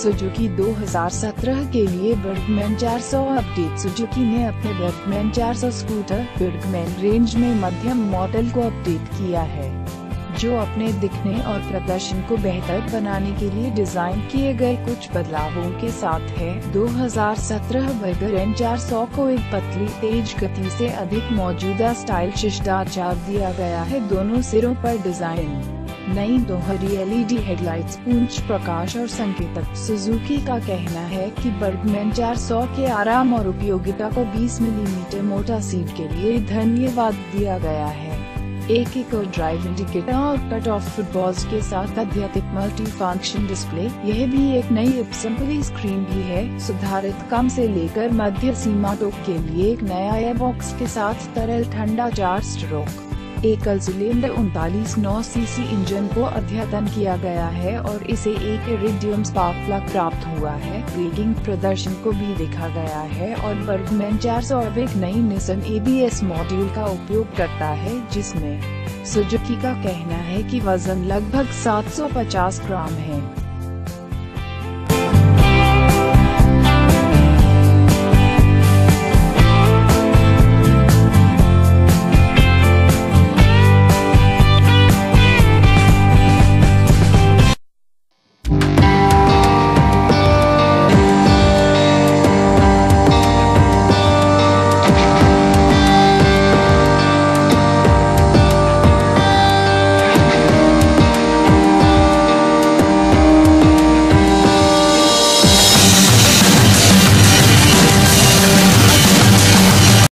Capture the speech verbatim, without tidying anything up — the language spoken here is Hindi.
सुजुकी दो हज़ार सत्रह के लिए बर्गमैन चार सौ अपडेट। सुजुकी ने अपने बर्गमैन चार सौ स्कूटर बर्गमैन रेंज में मध्यम मॉडल को अपडेट किया है, जो अपने दिखने और प्रदर्शन को बेहतर बनाने के लिए डिजाइन किए गए कुछ बदलावों के साथ है। दो हज़ार सत्रह बर्गमैन चार सौ को एक पतली तेज गति से अधिक मौजूदा स्टाइल शिशदार चाप दिया गया है। दोनों सिरों पर डिजाइन, नई दोहरी एल ई डी हेडलाइट्स, पूंछ प्रकाश और संकेतक। सुजुकी का कहना है कि बर्गमैन चार सौ के आराम और उपयोगिता को बीस मिलीमीटर मोटा सीट के लिए धन्यवाद दिया गया है। एक एक और ड्राइव इंडिकेटर और कट ऑफ फुटबॉल्स के साथ अत्याधिक मल्टी फंक्शन डिस्प्ले। यह भी एक नई असेंबली स्क्रीन भी है। सुधारित कम से लेकर मध्य सीमा टोक के लिए एक नया एयरबॉक्स के साथ तरल ठंडा चार स्ट्रोक एकल सिलेंडर उनतालीस नौ सीसी इंजन को अद्यतन किया गया है और इसे एक इरिडियम स्पार्क प्लग प्राप्त हुआ है। ब्रेकिंग प्रदर्शन को भी देखा गया है और बर्गमैन चार सौ अब एक नई Nissan A B S module का उपयोग करता है, जिसमें सुजुकी का कहना है कि वजन लगभग सात सौ पचास ग्राम है।